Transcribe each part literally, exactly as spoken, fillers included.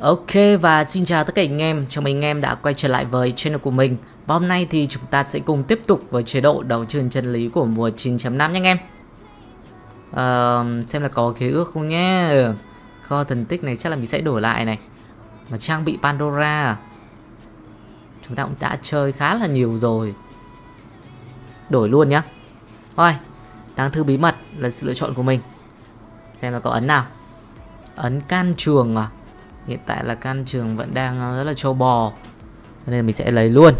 Ok, và xin chào tất cả anh em, chào mừng anh em đã quay trở lại với channel của mình. Và hôm nay thì chúng ta sẽ cùng tiếp tục với chế độ đấu trường chân lý của mùa chín chấm năm nha anh em. uh, Xem là có khế ước không nhé. Kho thần tích này chắc là mình sẽ đổi lại này. Và trang bị Pandora chúng ta cũng đã chơi khá là nhiều rồi. Đổi luôn nhá. Thôi, tàng thư bí mật là sự lựa chọn của mình. Xem là có ấn nào. Ấn can trường à. Hiện tại là can trường vẫn đang rất là trâu bò, nên mình sẽ lấy luôn.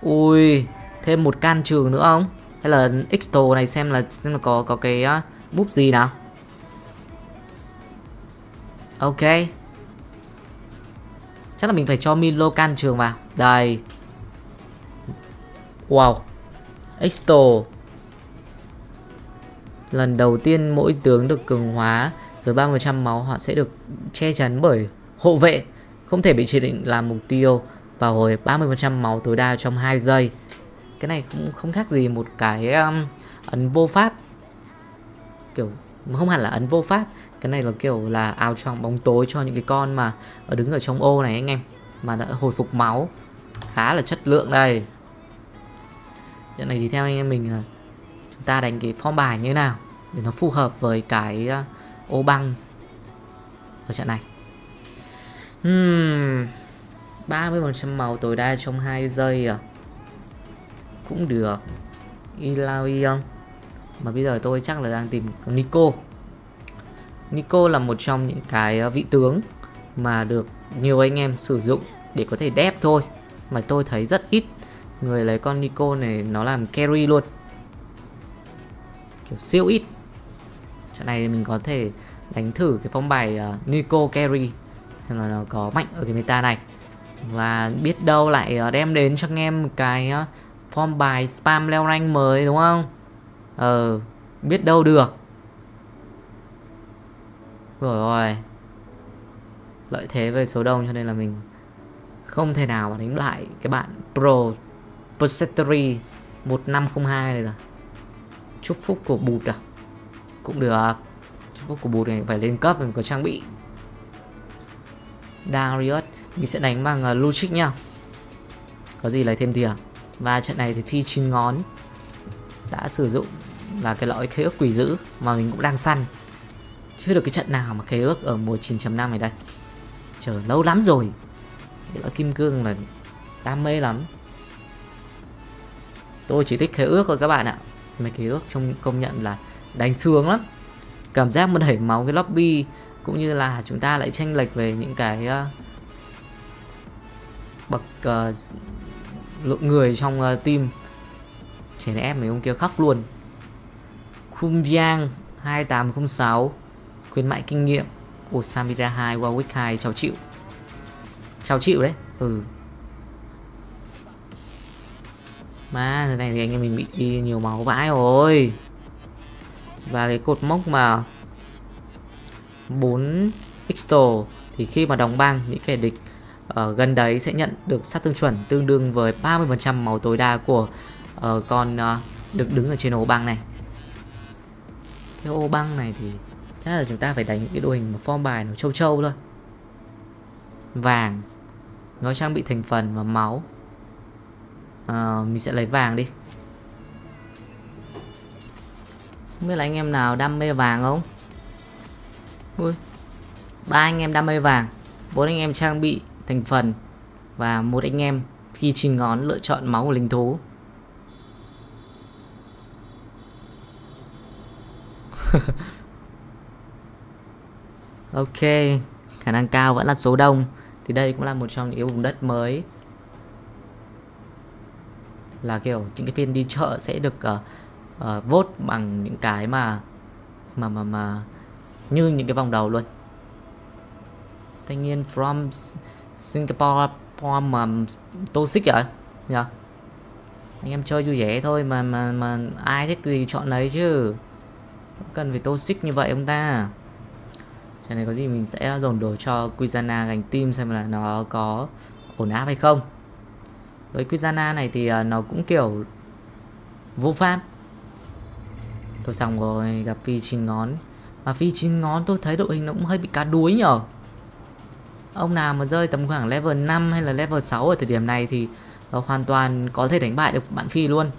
Ui, thêm một can trường nữa không? Hay là IXTAL này xem là xem là có có cái búp gì nào. Ok, chắc là mình phải cho Milo can trường vào. Đây. Wow, IXTAL lần đầu tiên mỗi tướng được cường hóa. Rồi ba mươi phần trăm máu họ sẽ được che chắn bởi hộ vệ, không thể bị chỉ định làm mục tiêu, và hồi ba mươi phần trăm máu tối đa trong hai giây. Cái này cũng không khác gì một cái um, ấn vô pháp. Kiểu không hẳn là ấn vô pháp, cái này là kiểu là áo trong bóng tối cho những cái con mà ở đứng ở trong ô này anh em, mà đã hồi phục máu khá là chất lượng đây. Trận này thì theo anh em mình là chúng ta đánh cái form bài như thế nào để nó phù hợp với cái uh, ô băng ở trận này. hmm, ba mươi phần trăm màu tối đa trong hai giây à. Cũng được. Ilaoi không? Mà bây giờ tôi chắc là đang tìm NEKKO. NEKKO là một trong những cái vị tướng mà được nhiều anh em sử dụng để có thể đép thôi, mà tôi thấy rất ít người lấy con NEKKO này nó làm carry luôn, kiểu siêu ít. Trận này mình có thể đánh thử cái phong bài uh, NEKKO carry xem là nó có mạnh ở cái meta này, và biết đâu lại uh, đem đến cho anh em một cái uh, phong bài spam leo rank mới, đúng không? Ờ, uh, biết đâu được. Rồi, lợi thế về số đông cho nên là mình không thể nào mà đánh lại cái bạn Pro Persetori một năm không hai này rồi. Chúc phúc của bụt à? Cũng được. Chúc phúc của bụt này phải lên cấp mình có trang bị Darius. Mình sẽ đánh bằng Luchik nha, có gì lấy thêm tiền. Và trận này thì phi chín ngón đã sử dụng là cái lõi khế ước quỷ dữ mà mình cũng đang săn. Chưa được cái trận nào mà khế ước ở mùa chín chấm năm này đây. Chờ lâu lắm rồi. Cái lõi kim cương là đam mê lắm. Tôi chỉ thích khế ước thôi các bạn ạ. Mấy khế ước trong công nhận là đánh sướng lắm. Cảm giác mà đẩy máu cái lobby, cũng như là chúng ta lại chênh lệch về những cái uh, bậc uh, lượng người trong uh, team. Trẻ nè em mấy ông kia khóc luôn. Khung Giang hai tám không sáu khuyến mại kinh nghiệm. Ủa Samira hai, Warwick hai, cháu chịu. Cháu chịu đấy. Ừ. Mà thế này thì anh em mình bị đi nhiều máu vãi rồi. Và cái cột mốc mà bốn IXTAL thì khi mà đóng băng, những kẻ địch uh, gần đấy sẽ nhận được sát thương chuẩn tương đương với ba mươi phần trăm máu tối đa của uh, con uh, được đứng ở trên ô băng này. Cái ô băng này thì chắc là chúng ta phải đánh những cái đội hình mà form bài nó trâu trâu thôi. Vàng, gói trang bị thành phần và máu. uh, Mình sẽ lấy vàng đi. Không biết là anh em nào đam mê vàng không? Ui, ba anh em đam mê vàng, bốn anh em trang bị thành phần, và một anh em khi chín ngón lựa chọn máu của linh thú. Ok, khả năng cao vẫn là số đông. Thì đây cũng là một trong những vùng đất mới, là kiểu những cái phiên đi chợ sẽ được uh, Uh, vote bằng những cái mà mà mà mà như những cái vòng đầu luôn. Thanh niên from Singapore from uh, Toxic vậy. Yeah. Anh em chơi vui vẻ thôi mà mà mà ai thích gì chọn lấy chứ. Không cần phải Toxic như vậy ông ta. Cho nên có gì mình sẽ dồn đồ cho Quizana gành team xem là nó có ổn áp hay không. Với Quizana này thì uh, nó cũng kiểu vô pháp. Tôi xong rồi, gặp phi chín ngón. Mà phi chín ngón tôi thấy đội hình nó cũng hơi bị cá đuối nhở. Ông nào mà rơi tầm khoảng level năm hay là level sáu ở thời điểm này thì hoàn toàn có thể đánh bại được bạn phi luôn.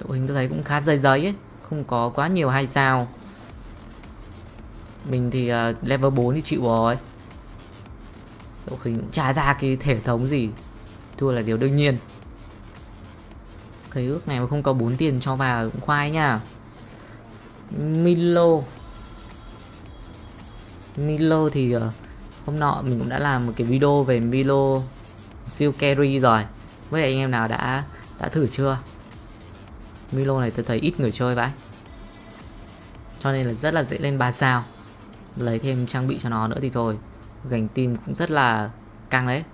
Đội hình tôi thấy cũng khá dày dày ấy, không có quá nhiều hay sao. Mình thì uh, level bốn thì chịu rồi. Đội hình cũng chả ra cái thể thống gì, thua là điều đương nhiên. Cái ước này mà không có bốn tiền cho vào cũng khoai nha. Milo Milo thì uh, hôm nọ mình cũng đã làm một cái video về Milo siêu carry rồi. Với anh em nào đã đã thử chưa? Milo này tôi thấy ít người chơi vậy, cho nên là rất là dễ lên ba sao. Lấy thêm trang bị cho nó nữa thì thôi, gánh team cũng rất là căng đấy.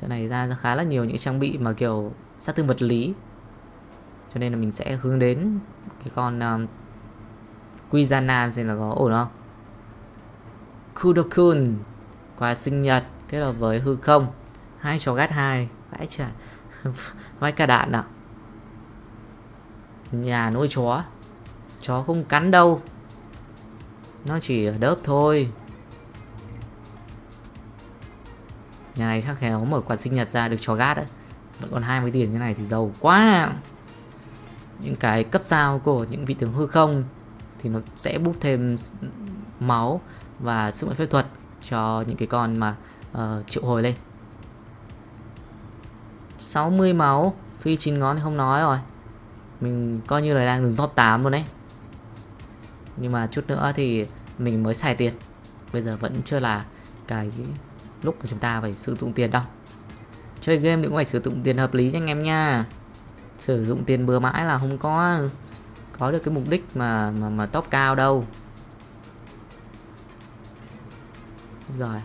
Chỗ này ra khá là nhiều những trang bị mà kiểu sát thương vật lý, cho nên là mình sẽ hướng đến cái con um, Quizana xem là có ổn không. Kudokun quà sinh nhật kết hợp với hư không, hai trò gắt hai vãi chả vãi cả đạn ạ. À, nhà nuôi chó, chó không cắn đâu, nó chỉ đớp thôi. Nhà này chắc khéo mở quạt sinh nhật ra được chó gát đấy. Vẫn còn hai mươi tiền như này thì giàu quá. Những cái cấp sao của những vị tướng hư không thì nó sẽ bút thêm máu và sức mạnh phép thuật cho những cái con mà uh, triệu hồi lên. Sáu mươi máu, phi chín ngón thì không nói rồi, mình coi như là đang đứng top tám luôn đấy. Nhưng mà chút nữa thì mình mới xài tiền. Bây giờ vẫn chưa là cái lúc mà chúng ta phải sử dụng tiền đâu. Chơi game thì cũng phải sử dụng tiền hợp lý nha anh em nha. Sử dụng tiền bừa mãi là không có có được cái mục đích mà mà, mà top cao đâu. Rồi,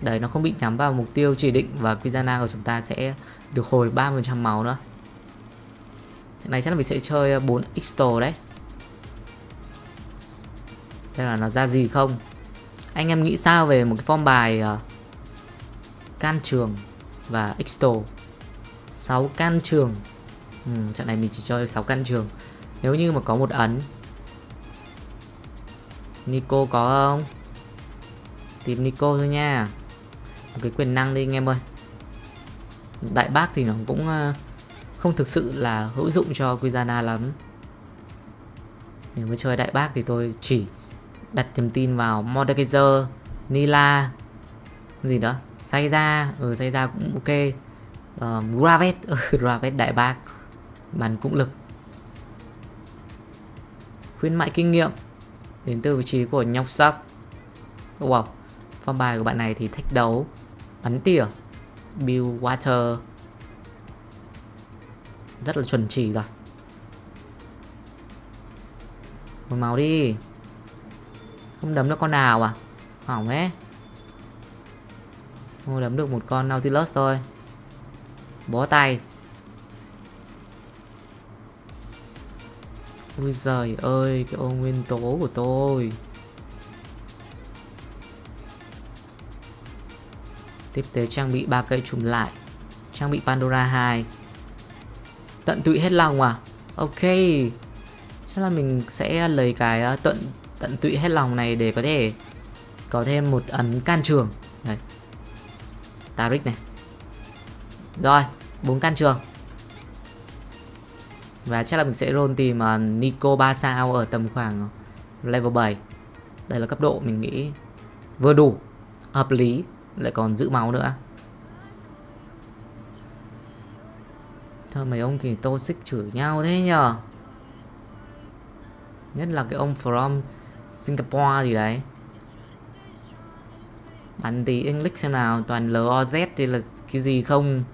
đấy, nó không bị nhắm vào mục tiêu chỉ định. Và Quizana của chúng ta sẽ được hồi ba mươi phần trăm máu nữa. Trận này chắc là mình sẽ chơi bốn IXTAL đấy. Thế là nó ra gì không? Anh em nghĩ sao về một cái form bài uh, Can Trường và IXTAL? sáu Can Trường. Ừ, trận này mình chỉ chơi sáu Can Trường. Nếu như mà có một ấn NEKKO có không? Tìm NEKKO thôi nha. Một cái quyền năng đi anh em ơi. Đại bác thì nó cũng uh, không thực sự là hữu dụng cho Quizana lắm. Nếu mà chơi đại bác thì tôi chỉ đặt niềm tin vào Mordekaiser, Nila, gì đó, Sayra, ừ Sayra cũng ok. uh, Gravet, ừ, Gravet đại bác, bàn cũng lực. Khuyến mại kinh nghiệm đến từ vị trí của Nhóc Sắc. Wow, phong bài của bạn này thì thách đấu, bắn tỉa, build water, rất là chuẩn chỉ rồi. Một màu đi, không đấm được con nào à, hỏng ấy. Không đấm được một con Nautilus thôi, bó tay. Ui giời ơi, cái ô nguyên tố của tôi. Tiếp tế trang bị ba cây trùm lại, trang bị Pandora hai. Tận tụy hết lòng à? Ok, chắc là mình sẽ lấy cái tận tận tụy hết lòng này để có thể có thêm một ấn Can Trường này. Tarik này. Rồi, bốn Can Trường. Và chắc là mình sẽ roll tìm NEKKO ba sao ở tầm khoảng level bảy. Đây là cấp độ mình nghĩ vừa đủ, hợp lý, lại còn giữ máu nữa. Thôi mấy ông thì tô xích chửi nhau thế nhờ. Nhất là cái ông from Singapore gì đấy. Bắn tí English xem nào, toàn lờ o dét thì là cái gì không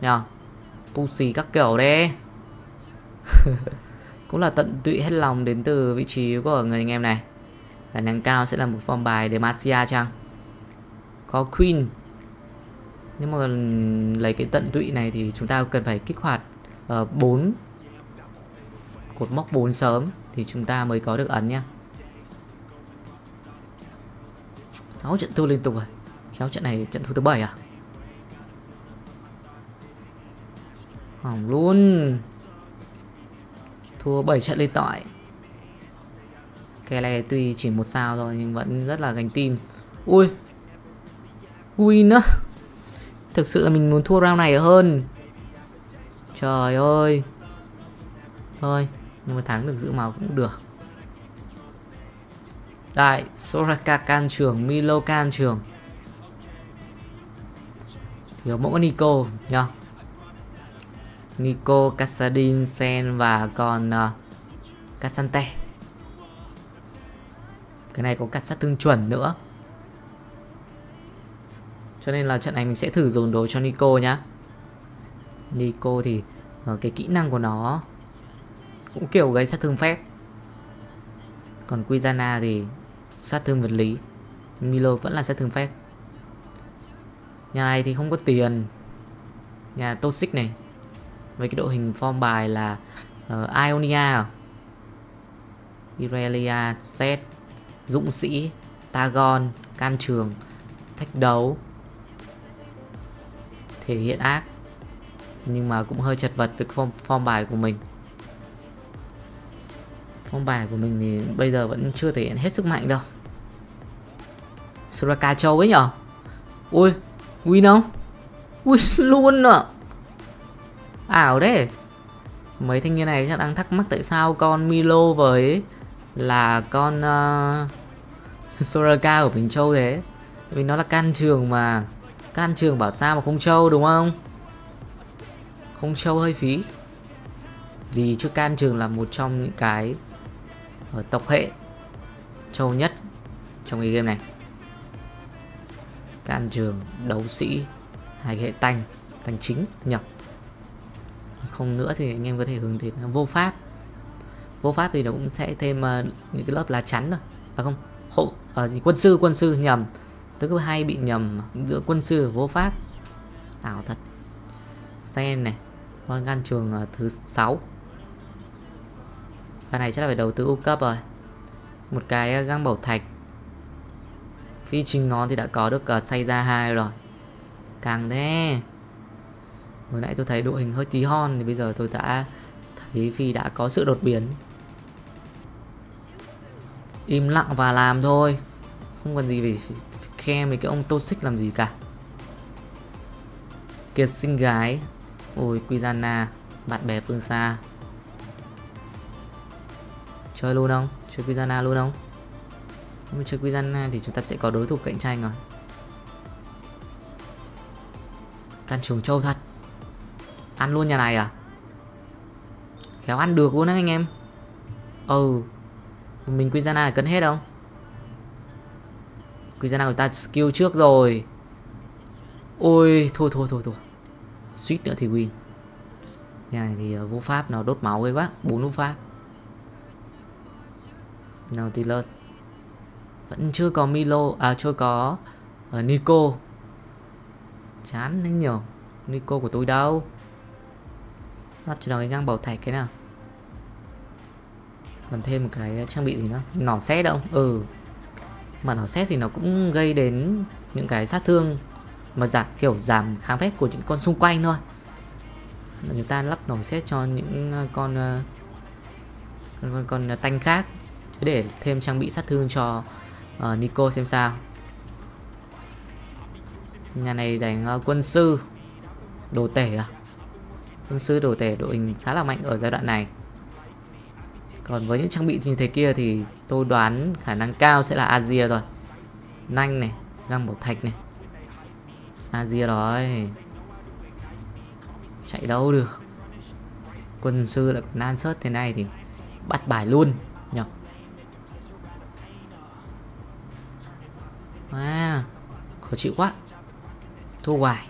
nhờ. Pussy các kiểu đấy. Cũng là tận tụy hết lòng đến từ vị trí của người anh em này. Khả năng cao sẽ là một form bài Demacia chăng. Có Queen. Nhưng mà lấy cái tận tụy này thì chúng ta cần phải kích hoạt uh, bốn cột mốc bốn sớm thì chúng ta mới có được ấn nhá. sáu trận thua liên tục rồi. Khéo trận này trận thua thứ bảy à? Hỏng luôn. thua bảy trận lên tỏi. Cái này tuy chỉ một sao rồi nhưng vẫn rất là gánh tim. Ui, win á. Thực sự là mình muốn thua round này hơn. Trời ơi. Thôi, nhưng mà thắng được giữ máu cũng được. Đây, Soraka can trường, Milo can trường. Thiếu mỗi Nico nhá. Nico, Kassadin, Sen và còn uh, Cassante. Cái này có cắt sát thương chuẩn nữa. Cho nên là trận này mình sẽ thử dồn đồ cho Nico nhá. Nico thì uh, cái kỹ năng của nó cũng kiểu gây sát thương phép. Còn Quizana thì sát thương vật lý. Milo vẫn là sát thương phép. Nhà này thì không có tiền. Nhà Toxic này. Với cái đội hình form bài là uh, Ionia, Irelia, Zed, Dũng Sĩ, Tagon, Can Trường, Thách Đấu, Thể Hiện Ác. Nhưng mà cũng hơi chật vật với form, form bài của mình. Form bài của mình thì bây giờ vẫn chưa thể hiện hết sức mạnh đâu. Soraka Châu ấy nhở. Ui, win không? Ui, luôn ạ. Ảo đấy. Mấy thanh niên này chắc đang thắc mắc tại sao con Milo với là con uh, Soraka của mình Châu thế. Vì nó là can trường mà. Can trường bảo sao mà không Châu đúng không? Không Châu hơi phí. Gì chứ can trường là một trong những cái ở tộc hệ Châu nhất trong cái game này. Can trường, đấu sĩ, hai hệ tanh, tanh chính nhỉ. Không nữa thì anh em có thể hướng đến vô pháp. Vô pháp thì nó cũng sẽ thêm uh, những cái lớp lá chắn rồi. À không, hộ uh, gì quân sư, quân sư nhầm. Tôi cứ hay bị nhầm giữa quân sư và vô pháp. Ảo thật. Sen này, con gan trường uh, thứ sáu. Cái này chắc là phải đầu tư u cấp rồi. Một cái uh, găng bảo thạch. Phi trình ngón thì đã có được uh, say ra hai rồi. Càng thế. Hồi nãy tôi thấy đội hình hơi tí hon thì bây giờ tôi đã thấy Phi đã có sự đột biến. Im lặng và làm thôi. Không cần gì phải, phải, phải khe mấy cái ông Toxic làm gì cả. Kiệt Sinh Gái. Ôi Quizana. Bạn bè phương xa. Chơi luôn không? Chơi Quizana luôn không? Nếu mà chơi Quizana thì chúng ta sẽ có đối thủ cạnh tranh rồi. Can trường Châu thật. Ăn luôn nhà này à? Khéo ăn được luôn đấy anh em. Ừ. Mình Quizana là cấn hết không? Quizana của ta skill trước rồi. Ôi thôi thôi thôi thôi. Suýt nữa thì win. Nhà này thì vô pháp nó đốt máu ghê quá. Bốn vô pháp. Nautilus. Vẫn chưa có Milo. À chưa có uh, Nico. Chán đấy nhở. Nico của tôi đâu? Lắp cho nó cái găng bảo thạch cái nào. Còn thêm một cái trang bị gì nữa. Nỏ sét đâu. Ừ. Mà nỏ sét thì nó cũng gây đến những cái sát thương mà giảm kiểu giảm kháng phép của những con xung quanh thôi. Chúng ta lắp nỏ sét cho những con Con Con, con tanh khác. Chứ để thêm trang bị sát thương cho uh, Nico xem sao. Nhà này đánh uh, quân sư đồ tể à. Quân sư đồ tể đội hình khá là mạnh ở giai đoạn này. Còn với những trang bị như thế kia thì tôi đoán khả năng cao sẽ là Azir rồi. Nanh này, găng bảo thạch này. Azir rồi. Chạy đâu được. Quân sư lại nan sớt thế này thì bắt bài luôn nhỉ. À, khó chịu quá. Thua hoài.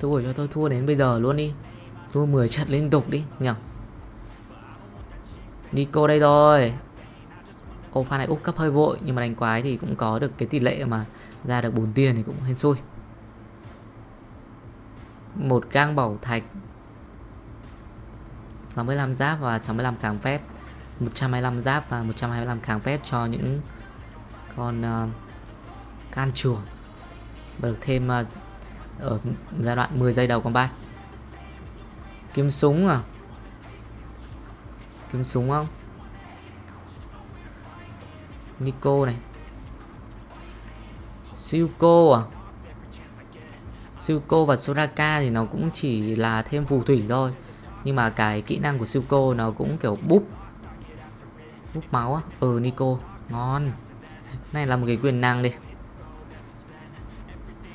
Thua cho tôi thua đến bây giờ luôn đi. Thua mười trận liên tục đi nhỉ. Nico đây rồi. Ô pha này úp cấp hơi vội. Nhưng mà đánh quái thì cũng có được cái tỷ lệ mà ra được bốn tiền thì cũng hên xui. Một gang bảo thạch, sáu mươi lăm giáp và sáu mươi lăm kháng phép, một trăm hai mươi lăm giáp và một trăm hai mươi lăm kháng phép cho những con uh, can chuồng. Và được thêm uh, ở giai đoạn mười giây đầu combat. Kiếm súng à. Kiếm súng không? Nikko này. Siuko à? Siuko và Soraka thì nó cũng chỉ là thêm phù thủy thôi. Nhưng mà cái kỹ năng của Siuko nó cũng kiểu búp búp máu á. Ừ, Nikko ngon. Này là một cái quyền năng đi.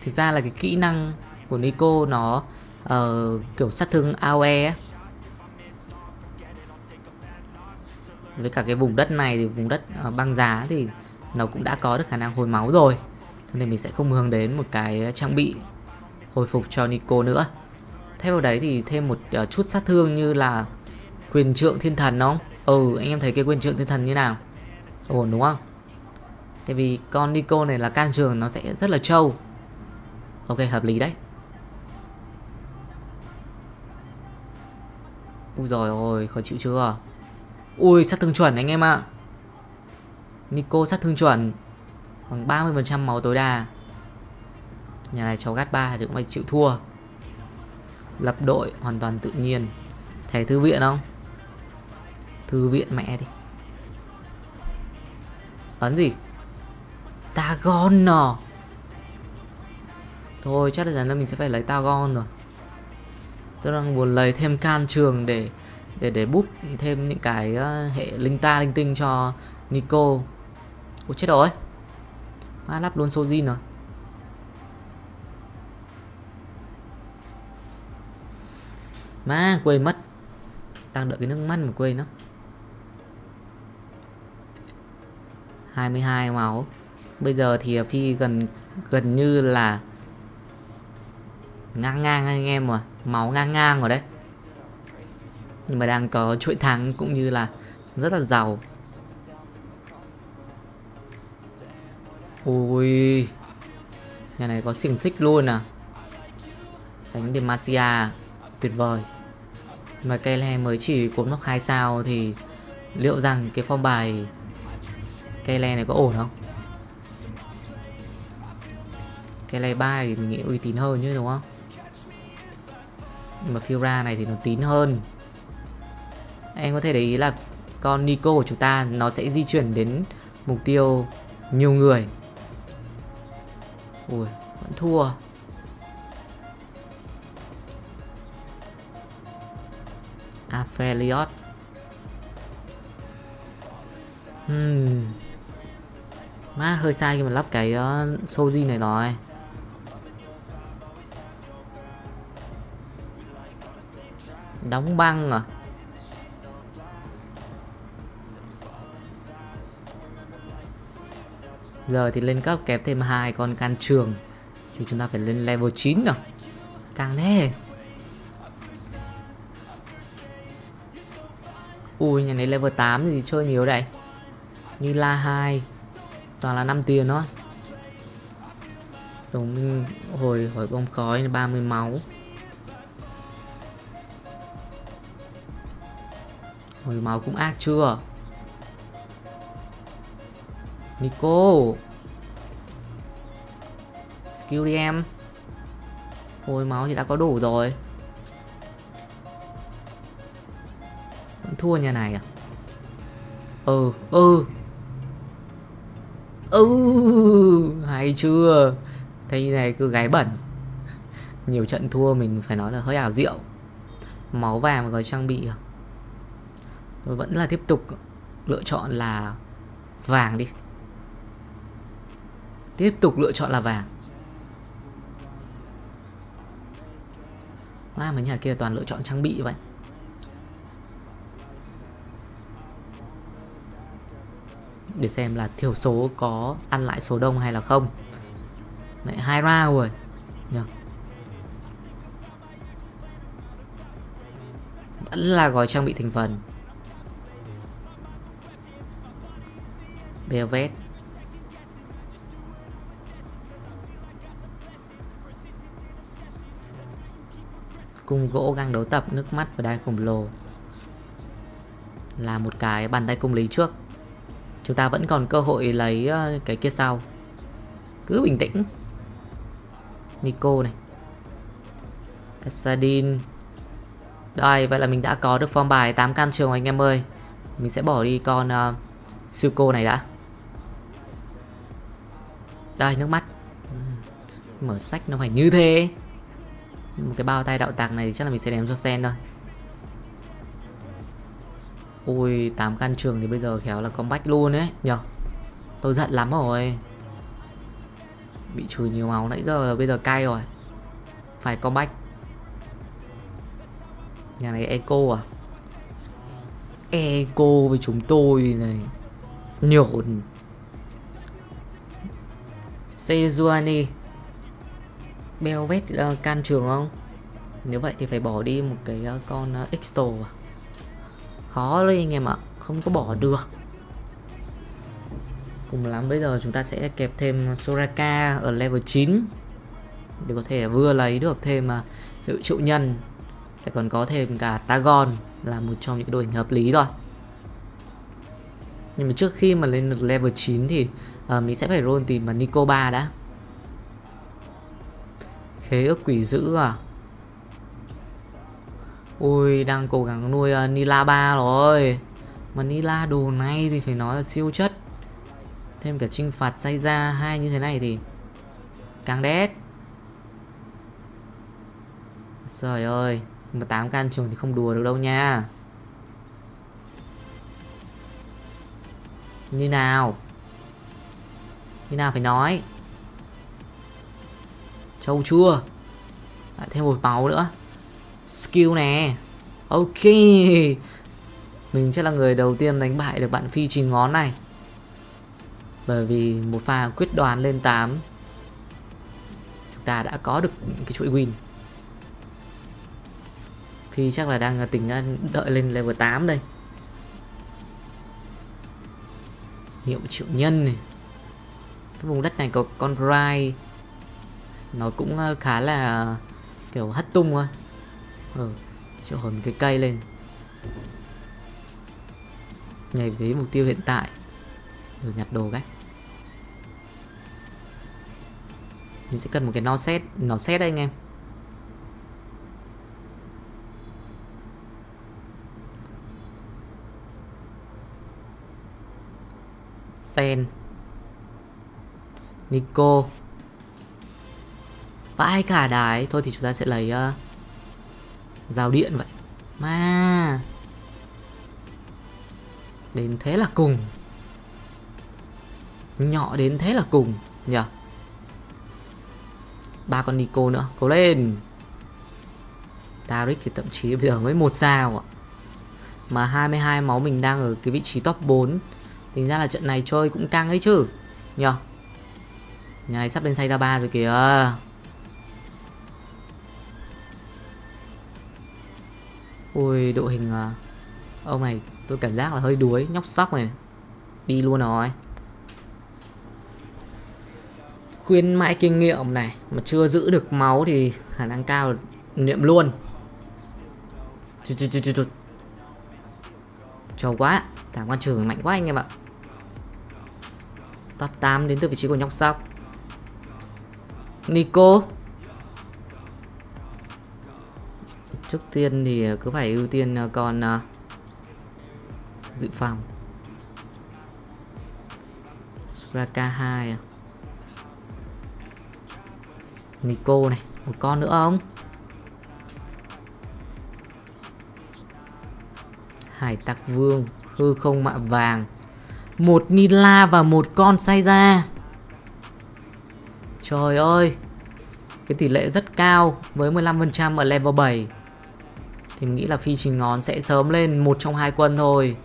Thực ra là cái kỹ năng của Nikko nó uh, kiểu sát thương a o e á. Với cả cái vùng đất này thì vùng đất uh, băng giá thì nó cũng đã có được khả năng hồi máu rồi, cho nên mình sẽ không hướng đến một cái trang bị hồi phục cho Nikko nữa. Thay vào đấy thì thêm một uh, chút sát thương như là quyền trượng thiên thần không? Ừ, anh em thấy cái quyền trượng thiên thần như nào? Ổn đúng không? Tại vì con Nikko này là can trường, nó sẽ rất là trâu. Ok, hợp lý đấy. Ui rồi ôi, khó chịu chưa? Ui, sát thương chuẩn anh em ạ. À. Nikko sát thương chuẩn bằng ba mươi phần trăm máu tối đa. Nhà này cháu gát ba thì cũng phải chịu thua. Lập đội hoàn toàn tự nhiên. Thẻ thư viện không? Thư viện mẹ đi. Ấn gì? Tagon nò. Thôi chắc là mình sẽ phải lấy Tagon rồi. Tôi đang muốn lấy thêm can trường để để để búp thêm những cái hệ linh ta linh tinh cho Nikko. Ủa chết rồi. Má lắp luôn Sojin rồi. Má quên mất. Đang đợi cái nước mắt mà quên nó. hai mươi hai máu. Bây giờ thì Phi gần gần như là ngang ngang anh em rồi. Máu ngang ngang rồi đấy. Nhưng mà đang có chuỗi thắng cũng như là rất là giàu. Ui, nhà này có xiềng xích luôn à. Đánh Demacia tuyệt vời. Mà cây này mới chỉ cốm nóc hai sao thì liệu rằng cái phong bài cây này, này có ổn không? Cây này ba thì mình nghĩ uy tín hơn chứ đúng không? Nhưng mà Fiora này thì nó tín hơn. Em có thể để ý là con Nikko của chúng ta nó sẽ di chuyển đến mục tiêu nhiều người. Ui, vẫn thua. Aphelios. Hmm. Má hơi sai khi mà lắp cái uh, Soji này rồi. Đóng băng à? Giờ thì lên cấp kẹp thêm hai con can trường thì chúng ta phải lên level chín nào. Càng thế. Ui, nhà này level tám thì chơi nhiều đấy. Nila hai toàn là năm tiền thôi. Đồng minh hồi hồi bom khói ba mươi máu. Hồi máu cũng ác chưa? Nikko skill đi em. Hồi máu thì đã có đủ rồi. Vẫn thua nhà này à? Ừ ừ ừ, hay chưa? Thế này cứ gái bẩn. Nhiều trận thua mình phải nói là hơi ảo diệu. Máu vàng có trang bị à? Tôi vẫn là tiếp tục lựa chọn là vàng đi. Tiếp tục lựa chọn là vàng. Má mấy nhà kia toàn lựa chọn trang bị vậy. Để xem là thiểu số có ăn lại số đông hay là không. Mẹ hai round rồi. Nhờ. Vẫn là gói trang bị thành phần. Bèo vét. Cung gỗ gang đấu tập, nước mắt và đai khổng lồ. Là một cái bàn tay công lý trước. Chúng ta vẫn còn cơ hội lấy cái kia sau. Cứ bình tĩnh. Nikko này. Cassadin. Đây, vậy là mình đã có được form bài tám can trường anh em ơi. Mình sẽ bỏ đi con uh, siêu cô này đã. Đây, nước mắt. Mở sách nó phải như thế. Một cái bao tay đạo tạc này thì chắc là mình sẽ ném cho Sen thôi. Ui, tám căn trường thì bây giờ khéo là comeback luôn đấy nhờ. Tôi giận lắm rồi. Bị trừ nhiều máu nãy giờ là bây giờ cay rồi. Phải comeback. Nhà này eco à? Eco với chúng tôi này. Nhổn. Sejuani. Belvet uh, can trường không? Nếu vậy thì phải bỏ đi một cái uh, con uh, IXTAL à? Khó đấy anh em ạ, không có bỏ được. Cùng lắm bây giờ chúng ta sẽ kẹp thêm Soraka ở level chín để có thể vừa lấy được thêm uh, hiệu triệu nhân, lại còn có thêm cả Tagon là một trong những đội hình hợp lý rồi. Nhưng mà trước khi mà lên được level chín thì uh, mình sẽ phải roll tìm mà Nico ba đã. Khế ước quỷ dữ à? Ui, đang cố gắng nuôi uh, Nila ba rồi. Mà Nila đồ này thì phải nói là siêu chất. Thêm cả trinh phạt say ra hai như thế này thì càng đét. Trời ơi, mà tám can trường thì không đùa được đâu nha. Như nào? Như nào phải nói. Châu chua. Lại thêm một máu nữa. Skill nè. Ok. Mình chắc là người đầu tiên đánh bại được bạn Phi Chín Ngón này. Bởi vì một pha quyết đoán lên tám, chúng ta đã có được cái chuỗi win. Phi chắc là đang tính đợi lên level tám đây. Hiệu triệu nhân này. Cái vùng đất này có con Rai. Nó cũng khá là kiểu hất tung thôi. Ừ, triệu hồi cái cây lên. Nhảy với mục tiêu hiện tại. Rồi nhặt đồ cái. Mình sẽ cần một cái nó xét. Nó xét đây anh em. Sen, Nico, vãi cả đái. Thôi thì chúng ta sẽ lấy uh, dao điện vậy. Mà đến thế là cùng. Nhỏ đến thế là cùng nhờ. Ba con Nico nữa. Cố lên. Taric thì thậm chí bây giờ mới một sao ạ. Mà hai mươi hai máu mình đang ở cái vị trí top bốn. Tính ra là trận này chơi cũng căng ấy chứ nhờ. Nhà này sắp lên say ra ba rồi kìa. Ôi, đội hình à. Ông này tôi cảm giác là hơi đuối. Nhóc sóc này. Đi luôn rồi. Khuyên mãi kinh nghiệm này. Mà chưa giữ được máu thì khả năng cao niệm luôn. Trâu quá. Cảm quan trường mạnh quá anh em ạ. Top tám đến từ vị trí của nhóc sóc. Nico. Trước tiên thì cứ phải ưu tiên con dự phòng. Soraka hai. Nico này. Một con nữa không? Hải tặc vương. Hư không mạ vàng. Một Nila và một con say ra. Trời ơi. Cái tỷ lệ rất cao. Với mười lăm phần trăm ở level bảy. Thì mình nghĩ là Phi Chín Ngón sẽ sớm lên một trong hai quân thôi.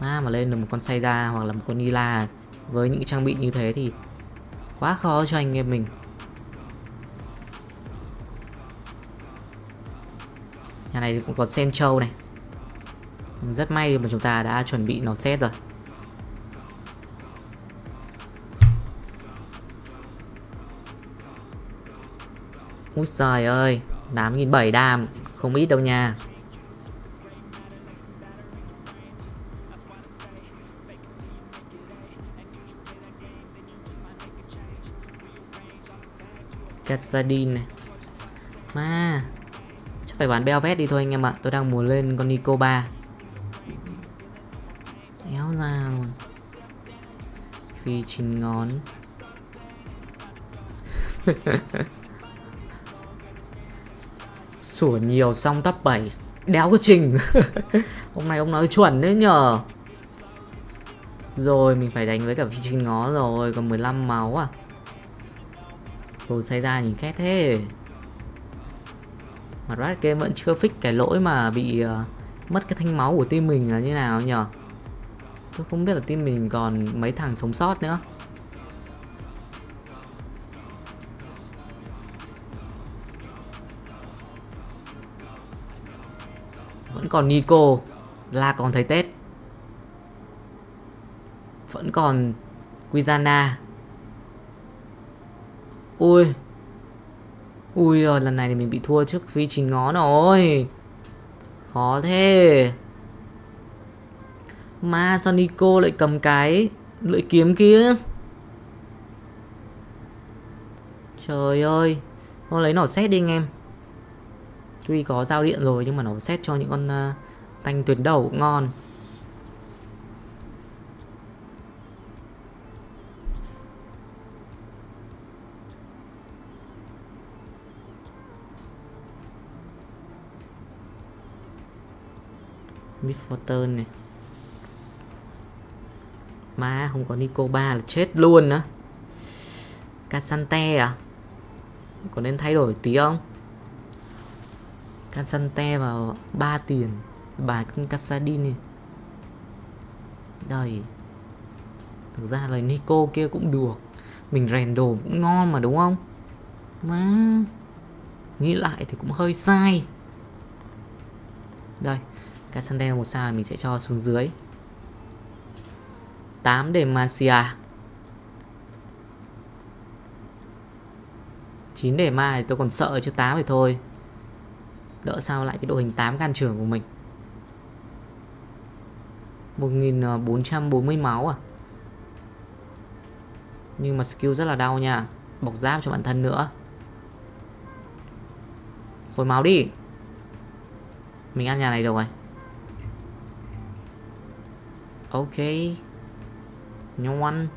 À, mà lên được một con say ra hoặc là một con Nila với những trang bị như thế thì quá khó cho anh em mình. Nhà này cũng có Sen Châu này. Rất may mà chúng ta đã chuẩn bị nó xét rồi. Úi giời ơi, tám nghìn bảy trăm đam, không ít đâu nha. Cassadin này. Mà Phải bán Belvet đi thôi anh em ạ. Tôi đang muốn lên con Nico ba. Éo ra luôn. Phi chín ngón. Sủa nhiều xong top bảy. Đéo có trình. Hôm nay ông nói chuẩn đấy nhờ. Rồi mình phải đánh với cả phi chín ngó rồi. Còn mười lăm máu à. Tôi xảy ra nhìn két thế. Mà Rat Game vẫn chưa fix cái lỗi mà bị uh, mất cái thanh máu của team mình là như nào nhở. Tôi không biết là team mình còn mấy thằng sống sót nữa. Vẫn còn Nico là còn thấy Tết. Vẫn còn Quizana. Ui. Ui rồi, lần này thì mình bị thua trước phi chín ngón rồi. Khó thế. Mà sao Nico lại cầm cái lưỡi kiếm kia. Trời ơi. Nó lấy nỏ xét đi anh em. Tuy có dao điện rồi nhưng mà nỏ xét cho những con uh, tanh tuyến đầu cũng ngon. Midfortune này. Mà không có Nico ba là chết luôn á. Cassante à? Có nên thay đổi tí không? Cassante vào ba tiền. Bà con Cassadin này. Đây. Thực ra là Nico kia cũng được. Mình rèn đồ cũng ngon mà đúng không? Mà nghĩ lại thì cũng hơi sai. Đây. Cassandra một sao mình sẽ cho xuống dưới tám để Mancia, chín để Mai tôi còn sợ chứ tám thì thôi. Đỡ sao lại cái đội hình tám can trưởng của mình. Một nghìn bốn trăm bốn mươi máu à. Nhưng mà skill rất là đau nha. Bọc giáp cho bản thân nữa. Hồi máu đi. Mình ăn nhà này được rồi. Ok. Nhoan.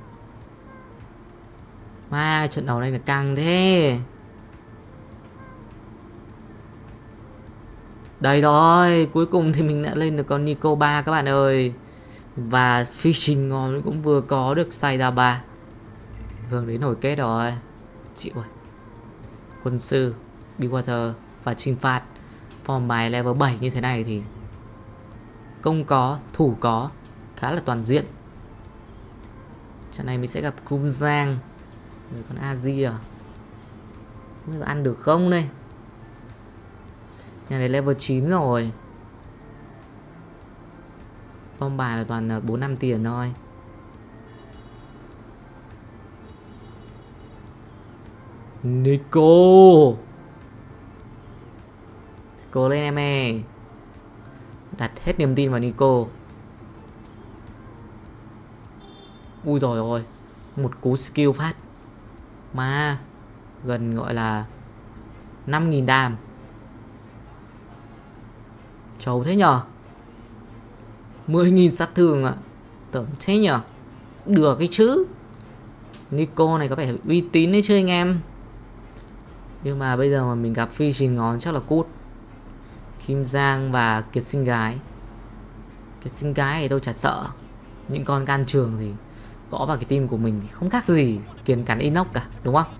Mà trận đấu này là căng thế. Đây rồi. Cuối cùng thì mình đã lên được con Nico ba các bạn ơi. Và phi trình ngon cũng vừa có được sai ra ba. Hướng đến hồi kết rồi. Chịu rồi. Quân sư Bewater và trừng phạt. Form bài level bảy như thế này thì công có, thủ có, khá là toàn diện. Trận này mình sẽ gặp Cung Giang với con Azir. Không biết ăn được không đây. Nhà này level chín rồi. Phong bài là toàn bốn năm tiền thôi. Nico Nico lên em ơi. Đặt hết niềm tin vào Nico. Ui rồi rồi. Một cú skill phát. Mà gần gọi là năm nghìn đam. Chấu thế nhờ. Mười nghìn sát thương ạ. Tưởng thế nhờ. Được cái chứ. Nico này có vẻ uy tín đấy chứ anh em. Nhưng mà bây giờ mà mình gặp phi chín ngón chắc là cút. Kim Giang và Kiệt Sinh Gái. Kiệt Sinh Gái thì đâu chả sợ. Những con can trường thì gõ vào cái team của mình không khác gì kiền cắn inox cả, đúng không?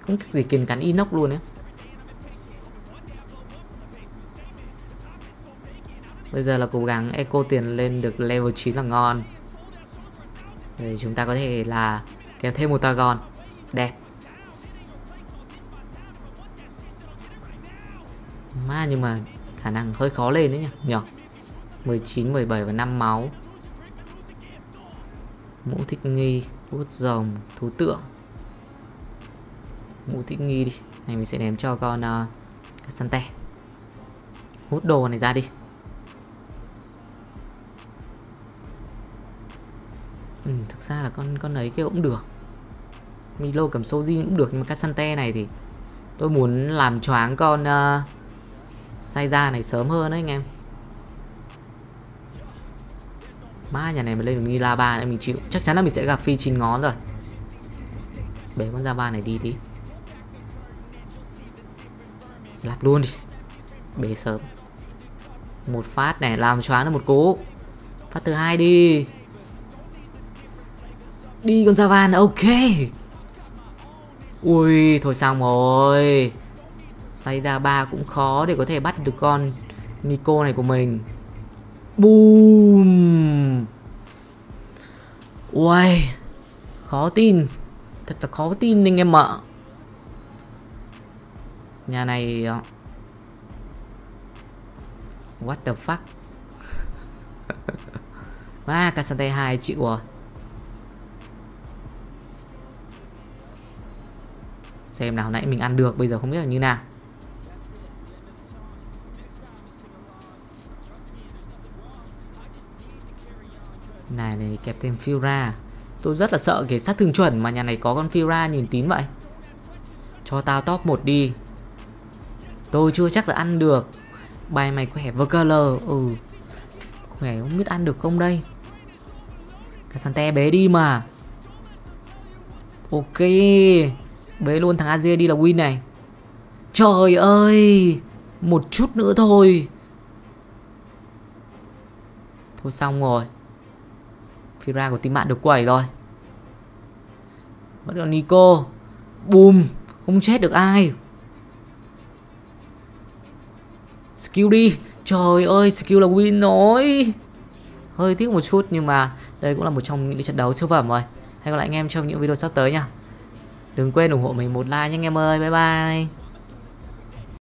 Không khác gì kiền cắn inox luôn ấy. Bây giờ là cố gắng eco tiền lên được level chín là ngon. Để chúng ta có thể là kéo thêm một Tagon. Đẹp. Má nhưng mà khả năng hơi khó lên đấy nhỉ. mười chín, mười bảy và năm máu. Mũ thích nghi, bút rồng, thú tượng. Mũ thích nghi đi. Này mình sẽ ném cho con uh, Cassante. Hút đồ này ra đi. Ừ, thực ra là con con ấy kia cũng được. Milo cầm Soji cũng được. Nhưng mà Cassante này thì tôi muốn làm choáng con uh, Xay ra này sớm hơn đấy anh em. Má nhà này mà lên được Nila ba em mình chịu. Chắc chắn là mình sẽ gặp phi chín ngón rồi. Bể con Java này đi tí. Lạp luôn đi. Bể sớm. Một phát này làm choáng nó một cú. Phát thứ hai đi. Đi con Java này, ok. Ui thôi xong rồi. Xay ra ba cũng khó để có thể bắt được con Nikko này của mình. Boom. Uầy, khó tin. Thật là khó tin anh em ạ. Nhà này what the fuck. Má Cassante hai chịu à. Xem nào, nãy mình ăn được, bây giờ không biết là như nào. Này này kẹp thêm Fira. Tôi rất là sợ cái sát thương chuẩn mà nhà này có con Fira nhìn tín vậy. Cho tao top một đi. Tôi chưa chắc là ăn được. Bài mày khỏe Verkeler. Ừ. Khỏe không biết ăn được không đây. Cassante bế đi mà. Ok. Bế luôn thằng Azier đi là win này. Trời ơi. Một chút nữa thôi. Thôi xong rồi. Fira của team bạn được quẩy rồi. Vẫn còn Nikko. Boom. Không chết được ai. Skill đi. Trời ơi skill là win rồi. Hơi tiếc một chút nhưng mà đây cũng là một trong những cái trận đấu siêu phẩm rồi. Hẹn gặp lại anh em trong những video sắp tới nha. Đừng quên ủng hộ mình một like nha anh em ơi. Bye bye.